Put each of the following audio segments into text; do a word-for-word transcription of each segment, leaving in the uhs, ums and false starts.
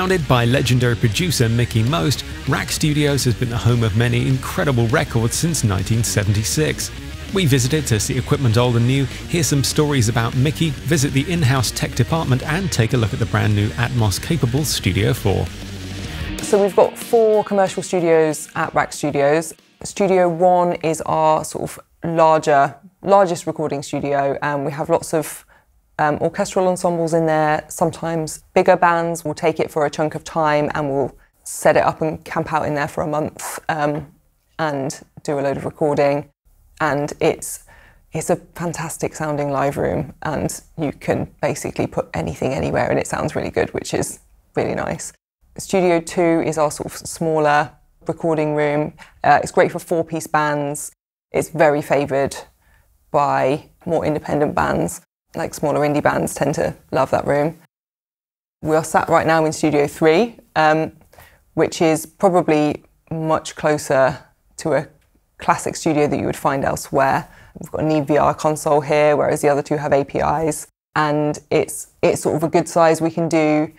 Founded by legendary producer Mickie Most, R A K Studios has been the home of many incredible records since nineteen seventy-six. We visited to see equipment old and new, hear some stories about Mickie, visit the in-house tech department and take a look at the brand new Atmos-capable Studio four. So we've got four commercial studios at R A K Studios. Studio one is our sort of larger, largest recording studio, and we have lots of um, orchestral ensembles in there. Sometimes bigger bands will take it for a chunk of time and we'll set it up and camp out in there for a month um, and do a load of recording. And it's, it's a fantastic sounding live room, and you can basically put anything anywhere and it sounds really good, which is really nice. Studio two is our sort of smaller recording room. Uh, it's great for four-piece bands. It's very favoured by more independent bands, like smaller indie bands tend to love that room. We are sat right now in Studio three, um, which is probably much closer to a classic studio that you would find elsewhere. We've got a Neve V R console here, whereas the other two have A P Is, and it's it's sort of a good size. We can do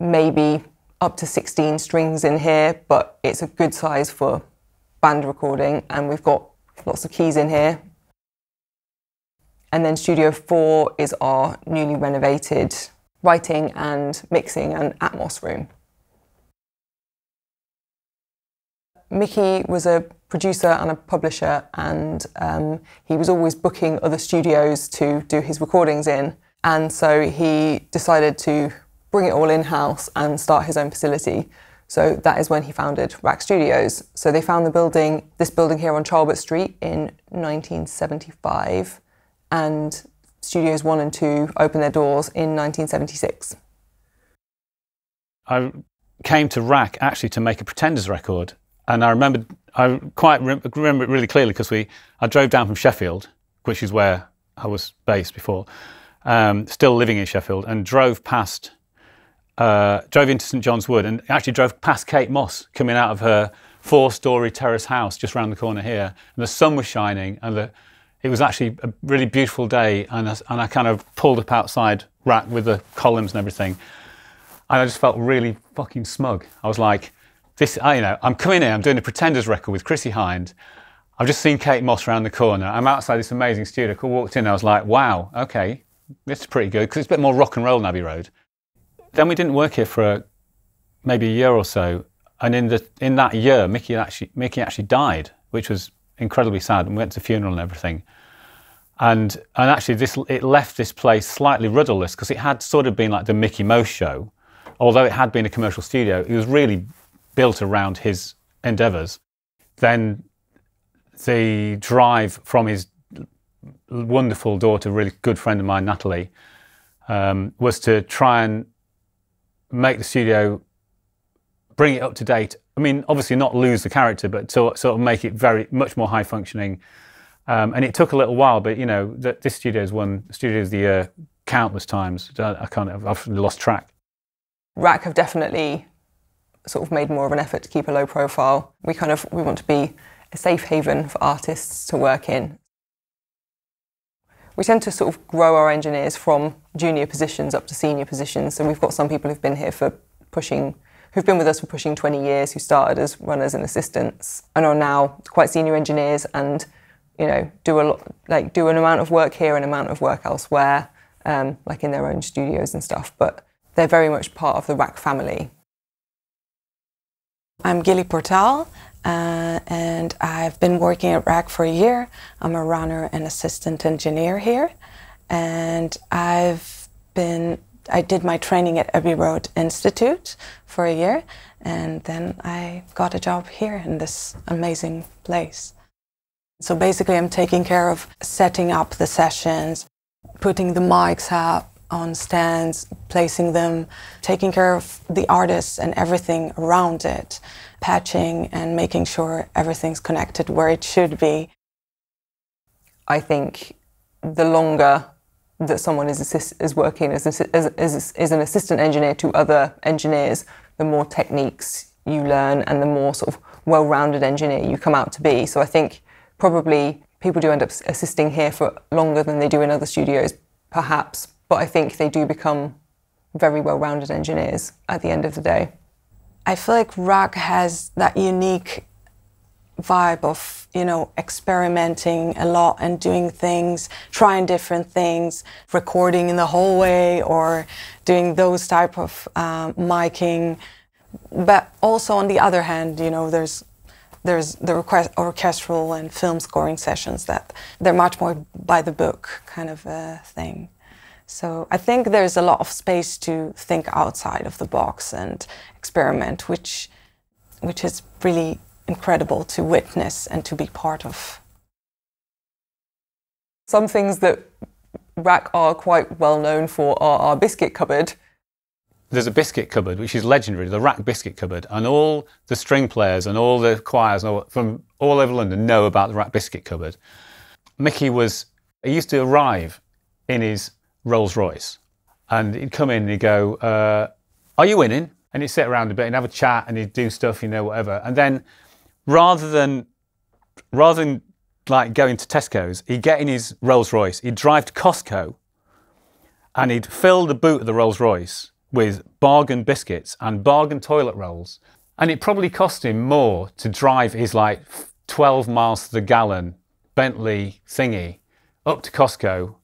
maybe up to sixteen strings in here, but it's a good size for band recording, and we've got lots of keys in here. And then Studio four is our newly renovated writing and mixing and Atmos room. Mickie was a producer and a publisher, and um, he was always booking other studios to do his recordings in, and so he decided to bring it all in-house and start his own facility. So that is when he founded R A K Studios. So they found the building, this building here on Charlbert Street in nineteen seventy-five, and Studios one and two opened their doors in nineteen seventy-six. I came to R A K actually to make a Pretenders record. And I remember, I quite remember it really clearly because we, I drove down from Sheffield, which is where I was based before, um, still living in Sheffield, and drove past, uh, drove into St John's Wood, and actually drove past Kate Moss coming out of her four-storey terrace house just round the corner here. And the sun was shining, and the, it was actually a really beautiful day. And I, and I kind of pulled up outside R A K with the columns and everything, and I just felt really fucking smug. I was like, This, you know, I'm coming in, I'm doing a Pretenders record with Chrissie Hynde. I've just seen Kate Moss around the corner. I'm outside this amazing studio. I walked in, I was like, wow, okay, this is pretty good, because it's a bit more rock and roll than Abbey Road. Then we didn't work here for a, maybe a year or so, and in, the, in that year, Mickie actually, Mickie actually died, which was incredibly sad, and we went to the funeral and everything. And, and actually, this, it left this place slightly rudderless, because it had sort of been like the Mickie Most show. Although it had been a commercial studio, it was really built around his endeavours. Then the drive from his wonderful daughter, really good friend of mine, Natalie, um, was to try and make the studio, bring it up to date. I mean, obviously not lose the character, but to sort of make it very much more high functioning. Um, and it took a little while, but you know, th this studio's won Studios of the Year countless times. I can't, I've lost track. R A K have definitely sort of made more of an effort to keep a low profile. We kind of, we want to be a safe haven for artists to work in. We tend to sort of grow our engineers from junior positions up to senior positions, so we've got some people who've been here for pushing, who've been with us for pushing twenty years, who started as runners and assistants, and are now quite senior engineers and, you know, do a lot, like do an amount of work here and an amount of work elsewhere, um, like in their own studios and stuff, but they're very much part of the R A K family. I'm Gilly Portal, uh, and I've been working at R A K for a year. I'm a runner and assistant engineer here, and I've been, I did my training at Abbey Road Institute for a year, and then I got a job here in this amazing place. So basically I'm taking care of setting up the sessions, putting the mics up on stands, placing them, taking care of the artists and everything around it, patching and making sure everything's connected where it should be. I think the longer that someone is, assist is working as, as, as, as an assistant engineer to other engineers, the more techniques you learn and the more sort of well-rounded engineer you come out to be. So I think probably people do end up assisting here for longer than they do in other studios, perhaps. But I think they do become very well-rounded engineers at the end of the day. I feel like R A K has that unique vibe of, you know, experimenting a lot and doing things, trying different things, recording in the hallway or doing those type of um, miking. But also on the other hand, you know, there's there's the orchestral and film scoring sessions that they're much more by the book kind of a thing. So I think there's a lot of space to think outside of the box and experiment, which which is really incredible to witness and to be part of. Some things that R A K are quite well known for are our biscuit cupboard. There's a biscuit cupboard, which is legendary, the R A K biscuit cupboard, and all the string players and all the choirs and all, from all over London know about the R A K biscuit cupboard. Mickie was, he used to arrive in his Rolls Royce and he'd come in and he'd go, uh, are you winning? And he'd sit around a bit and have a chat and he'd do stuff, you know, whatever. And then rather than, rather than like going to Tesco's, he'd get in his Rolls Royce, he'd drive to Costco and he'd fill the boot of the Rolls Royce with bargain biscuits and bargain toilet rolls. And it probably cost him more to drive his like twelve miles to the gallon Bentley thingy up to Costco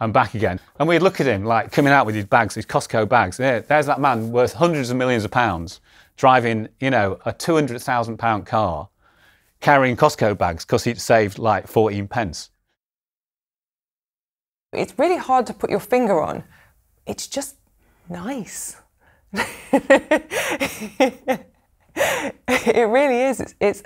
and back again. And we'd look at him like coming out with his bags, his Costco bags. There, there's that man worth hundreds of millions of pounds driving, you know, a two hundred thousand pound car carrying Costco bags because he'd saved like fourteen pence. It's really hard to put your finger on. It's just nice. It really is. It's, it's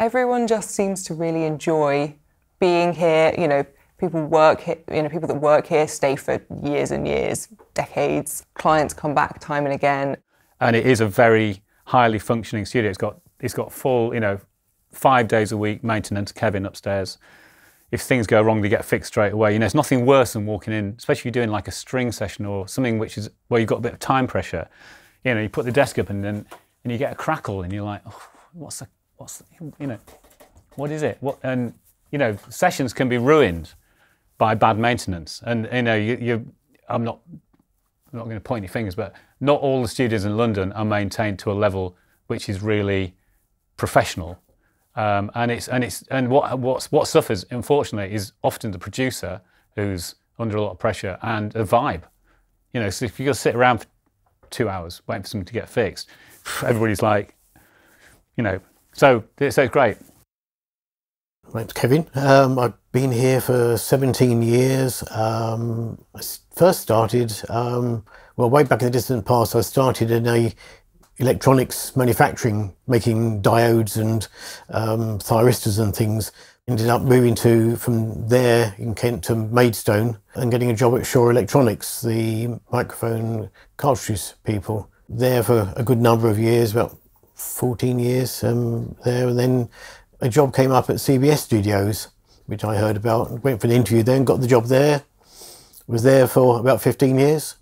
everyone just seems to really enjoy being here. You know, people work here, you know, people that work here stay for years and years, decades. Clients come back time and again. And it is a very highly functioning studio. It's got it's got full, you know, five days a week maintenance. Kevin upstairs. If things go wrong, they get fixed straight away. You know, it's nothing worse than walking in, especially if you're doing like a string session or something which is where you've got a bit of time pressure. You know, you put the desk up and then and you get a crackle and you're like, oh, what's the, what's the, you know, what is it? What and you know, sessions can be ruined by bad maintenance. And you know, you, you I'm not I'm not going to point any fingers, but not all the studios in London are maintained to a level which is really professional. Um, and it's and it's and what what's what suffers unfortunately is often the producer who's under a lot of pressure and the vibe, you know. So if you just sit around for two hours waiting for something to get fixed, everybody's like, you know. So it's so great. My name's Kevin. Um, I've been here for seventeen years. Um, I first started um, well way back in the distant past. I started in a electronics manufacturing, making diodes and um, thyristors and things. Ended up moving to from there in Kent to Maidstone and getting a job at Shaw Electronics, the microphone cartridge people. There for a good number of years, about fourteen years um, there, and then a job came up at C B S Studios, which I heard about. Went for an interview there and got the job there. Was there for about fifteen years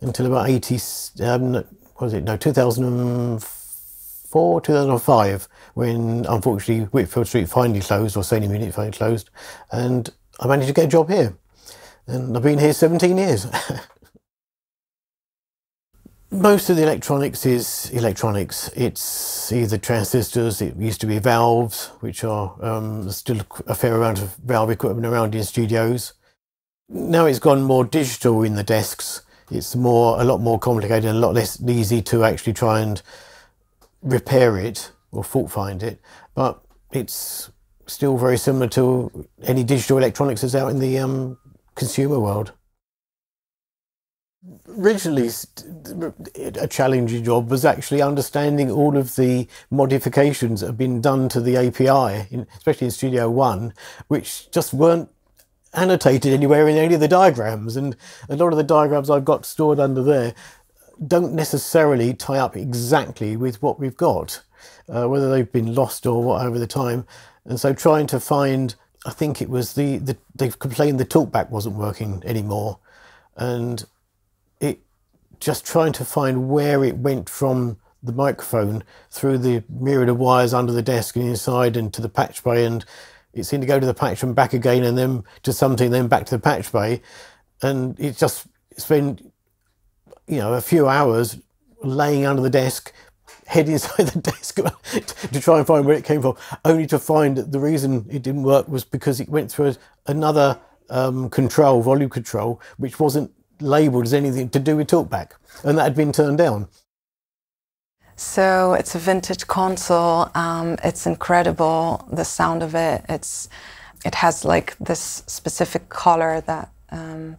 until about eighty. Um, was it no two thousand four two thousand five when unfortunately Whitfield Street finally closed, or Sound Munich finally closed, and I managed to get a job here, and I've been here seventeen years. Most of the electronics is electronics. It's either transistors, it used to be valves, which are um, still a fair amount of valve equipment around in studios. Now it's gone more digital in the desks. It's more, a lot more complicated and a lot less easy to actually try and repair it or fault find it. But it's still very similar to any digital electronics that's out in the um, consumer world. Originally, a challenging job was actually understanding all of the modifications that have been done to the A P I, especially in Studio One, which just weren't annotated anywhere in any of the diagrams, and a lot of the diagrams I've got stored under there don't necessarily tie up exactly with what we've got, uh, whether they've been lost or what over the time. And so trying to find, I think it was the, the they've complained the talkback wasn't working anymore, and it just trying to find where it went from the microphone through the myriad of wires under the desk and inside and to the patch bay, and it seemed to go to the patch and back again, and then to something, then back to the patch bay. And it just, it's been you know, a few hours laying under the desk, head inside the desk to try and find where it came from, only to find that the reason it didn't work was because it went through another um, control, volume control, which wasn't labelled as anything to do with TalkBack, and that had been turned down. So it's a vintage console. Um, it's incredible, the sound of it. It's it has like this specific color that um,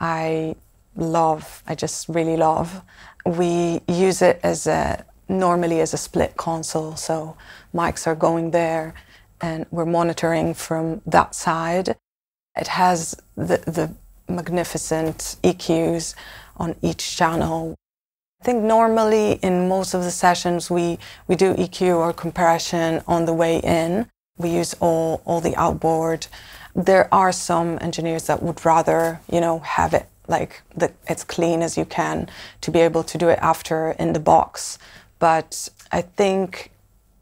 I love. I just really love. We use it as a normally as a split console, so mics are going there and we're monitoring from that side. It has the, the magnificent E Qs on each channel. I think normally in most of the sessions we, we do E Q or compression on the way in. We use all, all the outboard. There are some engineers that would rather, you know, have it like the, it's clean as you can to be able to do it after in the box. But I think,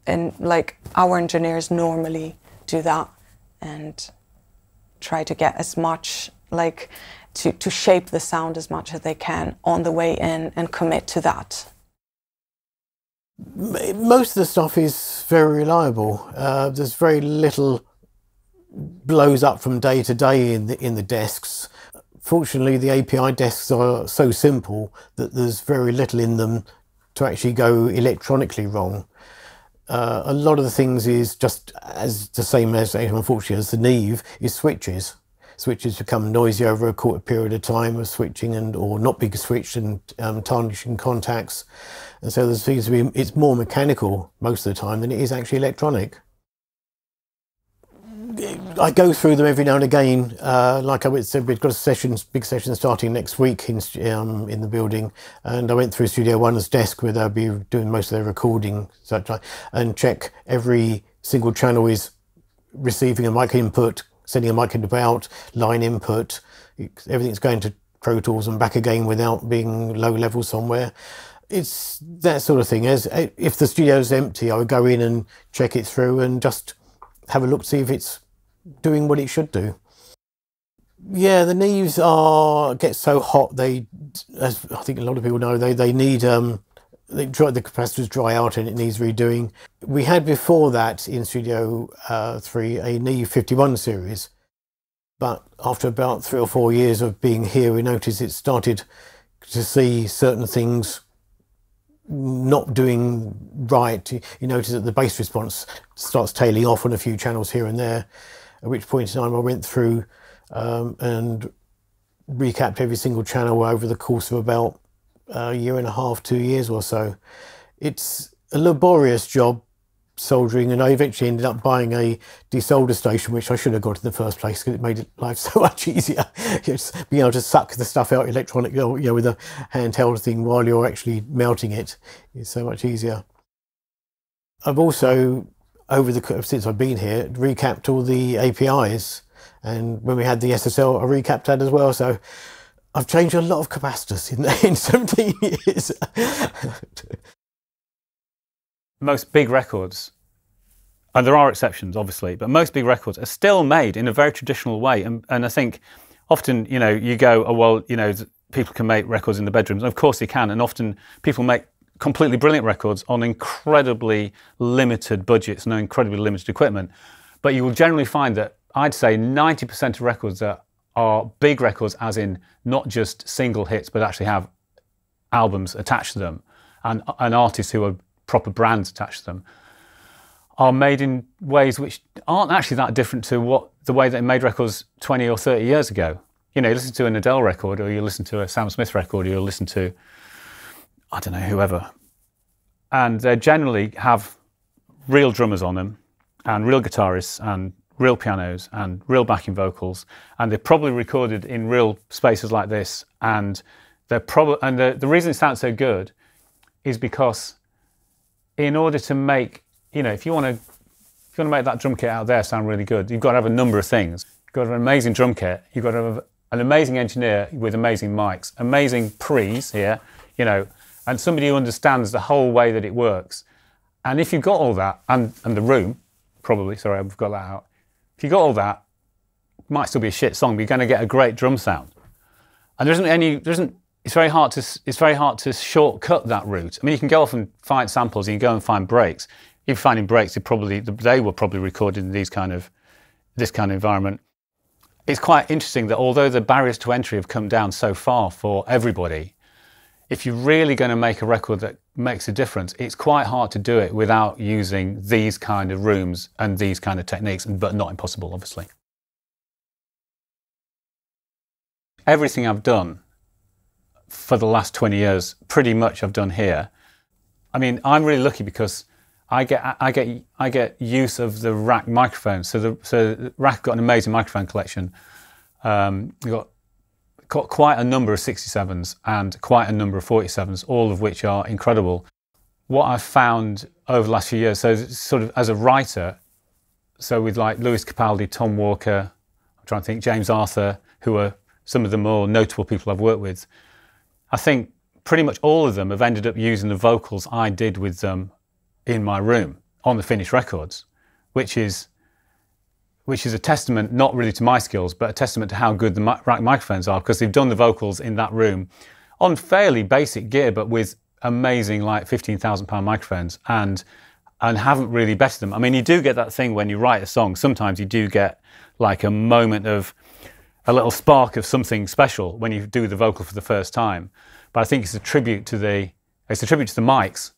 and like our engineers normally do that and try to get as much like to, to shape the sound as much as they can on the way in and commit to that. Most of the stuff is very reliable. Uh, there's very little blows up from day to day in the, in the desks. Fortunately, the A P I desks are so simple that there's very little in them to actually go electronically wrong. Uh, a lot of the things is just as the same as, unfortunately, as the Neve, is switches. Switches become noisy over a quarter period of time of switching and or not being switched and um, tarnishing contacts. And so there seems to be, it's more mechanical most of the time than it is actually electronic. I go through them every now and again. Uh, like I said, we've got a session, big session starting next week in, um, in the building. And I went through Studio One's desk where they'll be doing most of their recording such, and check every single channel is receiving a mic input, sending a mic input out, line input. Everything's going to Pro Tools and back again without being low level somewhere. It's that sort of thing. As if the studio's empty, I would go in and check it through and just have a look, see if it's doing what it should do. Yeah, the Neves are get so hot they, as I think a lot of people know, they they need um they dry, the capacitors dry out and it needs redoing. We had before that in Studio uh, Three a Neve fifty-one series, but after about three or four years of being here, we noticed it started to see certain things not doing right. You notice that the bass response starts tailing off on a few channels here and there, at which point in time I went through um, and recapped every single channel over the course of about a year and a half, two years or so. It's a laborious job soldering, and I eventually ended up buying a desolder station, which I should have got in the first place because it made life so much easier. Just being able to suck the stuff out electronically, you know, with a handheld thing while you're actually melting it is so much easier. I've also, over the since I've been here, recapped all the A P Is, and when we had the S S L, I recapped that as well. So I've changed a lot of capacitors in, in seventeen years. Most big records, and there are exceptions obviously, but most big records are still made in a very traditional way. And, and I think often, you know, you go, oh, well, you know, people can make records in the bedrooms. And of course they can. And often people make completely brilliant records on incredibly limited budgets and incredibly limited equipment. But you will generally find that I'd say ninety percent of records that are big records, as in not just single hits, but actually have albums attached to them and, and artists who are proper brands attached to them, are made in ways which aren't actually that different to what the way they made records twenty or thirty years ago. You know, you listen to an Adele record, or you listen to a Sam Smith record, or you listen to, I don't know, whoever. And they generally have real drummers on them, and real guitarists, and real pianos, and real backing vocals. And they're probably recorded in real spaces like this. And they're probably, and the, the reason it sounds so good is because in order to make, you know, if you want to, if you want to make that drum kit out there sound really good, you've got to have a number of things. You've got to have an amazing drum kit. You've got to have an amazing engineer with amazing mics, amazing pre's here, you know, and somebody who understands the whole way that it works. And if you've got all that, and, and the room, probably, sorry, I've got that out. If you've got all that, it might still be a shit song, but you're going to get a great drum sound. And there isn't any, there isn't it's very hard to it's very hard to shortcut that route. I mean, you can go off and find samples, you can go and find breaks. You're finding breaks. You probably they were probably recorded in these kind of this kind of environment. It's quite interesting that although the barriers to entry have come down so far for everybody, if you're really going to make a record that makes a difference, it's quite hard to do it without using these kind of rooms and these kind of techniques, but not impossible, obviously. Everything I've done for the last twenty years, pretty much I've done here. I mean, I'm really lucky because I get, I get, I get use of the R A K microphone. So the, so the R A K got an amazing microphone collection. Um, we've got got quite a number of sixty-sevens and quite a number of forty-sevens, all of which are incredible. What I've found over the last few years, so sort of as a writer, so with like Louis Capaldi, Tom Walker, I'm trying to think, James Arthur, who are some of the more notable people I've worked with, I think pretty much all of them have ended up using the vocals I did with them in my room on the finished records, which is which is a testament, not really to my skills, but a testament to how good the R A K microphones are, because they've done the vocals in that room on fairly basic gear, but with amazing like fifteen thousand pound microphones, and and haven't really bettered them. I mean, you do get that thing when you write a song, sometimes you do get like a moment of, a little spark of something special when you do the vocal for the first time. But I think it's a tribute to the, it's a tribute to the mics.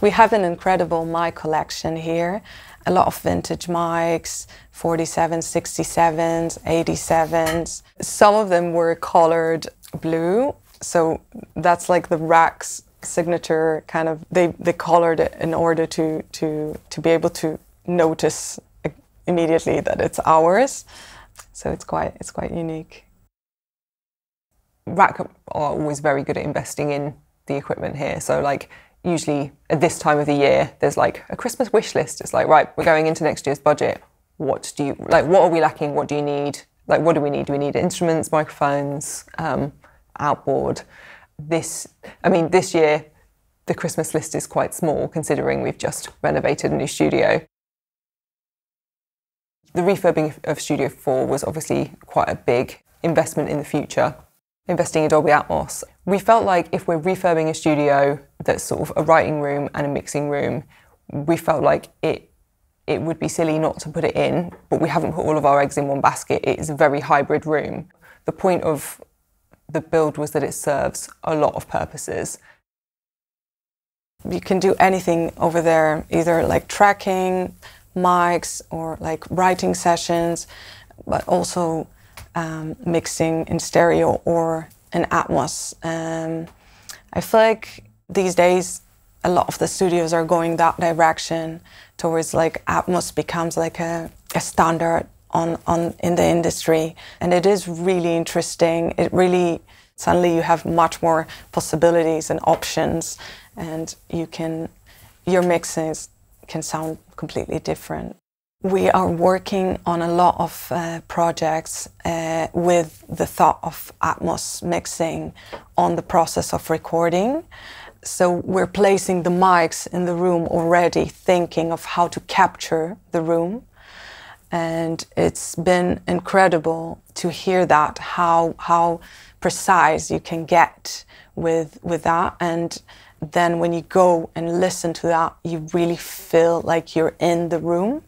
We have an incredible mic collection here. A lot of vintage mics, forty-sevens, sixty-sevens, eighty-sevens. Some of them were colored blue, so that's like the R A K's signature kind of, they, they colored it in order to, to, to be able to notice immediately that it's ours. So it's quite, it's quite unique. R A K are always very good at investing in the equipment here, so like, usually at this time of the year, there's like a Christmas wish list. It's like, right, we're going into next year's budget. What do you, like, what are we lacking? What do you need? Like, what do we need? Do we need instruments, microphones, um, outboard? This, I mean, this year, the Christmas list is quite small considering we've just renovated a new studio. The refurbing of Studio four was obviously quite a big investment in the future, investing in Dolby Atmos. We felt like if we're refurbing a studio that's sort of a writing room and a mixing room, we felt like it it would be silly not to put it in, but we haven't put all of our eggs in one basket. It is a very hybrid room. The point of the build was that it serves a lot of purposes. You can do anything over there, either like tracking, mics, or like writing sessions, but also Um, mixing in stereo or in Atmos. Um, I feel like these days a lot of the studios are going that direction towards like Atmos becomes like a, a standard on, on in the industry, and it is really interesting. It really, suddenly you have much more possibilities and options, and you can, your mixes can sound completely different. We are working on a lot of uh, projects uh, with the thought of Atmos mixing on the process of recording. So we're placing the mics in the room already, thinking of how to capture the room. And it's been incredible to hear that, how, how precise you can get with, with that. And then when you go and listen to that, you really feel like you're in the room.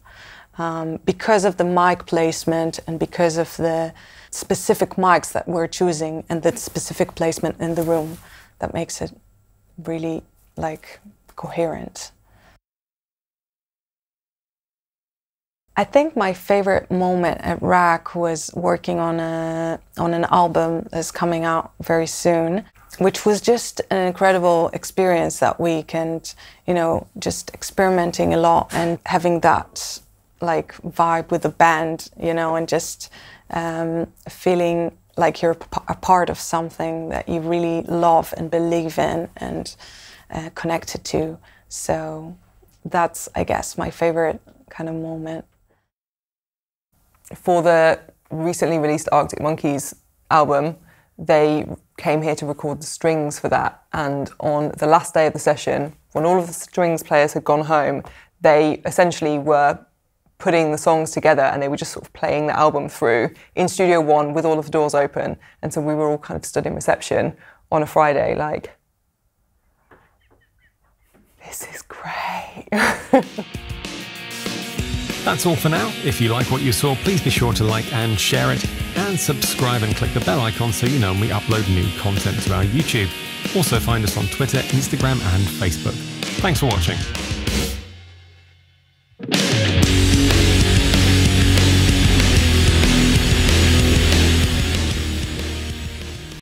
Um, because of the mic placement and because of the specific mics that we're choosing and the specific placement in the room, that makes it really like coherent. I think my favorite moment at R A K was working on a on an album that's coming out very soon, which was just an incredible experience that week, and you know, just experimenting a lot and having that like vibe with the band, you know, and just um, feeling like you're a part of something that you really love and believe in and uh, connected to. So that's, I guess, my favorite kind of moment. For the recently released Arctic Monkeys album, they came here to record the strings for that. And on the last day of the session, when all of the strings players had gone home, they essentially were putting the songs together, and they were just sort of playing the album through in Studio One with all of the doors open. And so we were all kind of stood in reception on a Friday, like, this is great. That's all for now. If you like what you saw, please be sure to like and share it, and subscribe and click the bell icon so you know when we upload new content to our YouTube. Also find us on Twitter, Instagram and Facebook. Thanks for watching.